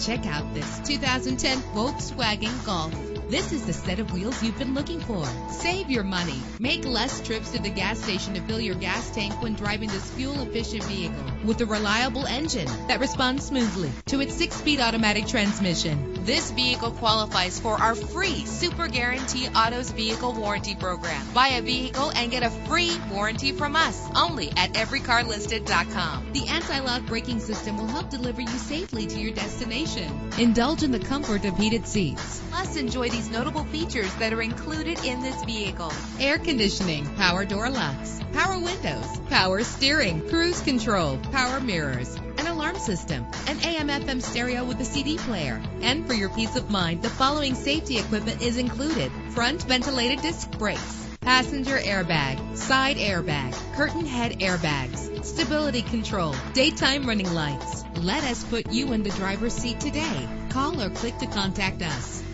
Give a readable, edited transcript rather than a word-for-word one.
Check out this 2010 Volkswagen Golf. This is the set of wheels you've been looking for. Save your money. Make less trips to the gas station to fill your gas tank when driving this fuel-efficient vehicle with a reliable engine that responds smoothly to its 6-speed automatic transmission. This vehicle qualifies for our free Super Guarantee Autos Vehicle Warranty Program. Buy a vehicle and get a free warranty from us only at everycarlisted.com. The anti-lock braking system will help deliver you safely to your destination. Indulge in the comfort of heated seats. Plus, enjoy the notable features that are included in this vehicle: air conditioning, power door locks, power windows, power steering, cruise control, power mirrors, an alarm system, an AM/FM stereo with a CD player. And for your peace of mind, the following safety equipment is included: front ventilated disc brakes, passenger airbag, side airbag, curtain head airbags, stability control, daytime running lights. Let us put you in the driver's seat today. Call or click to contact us.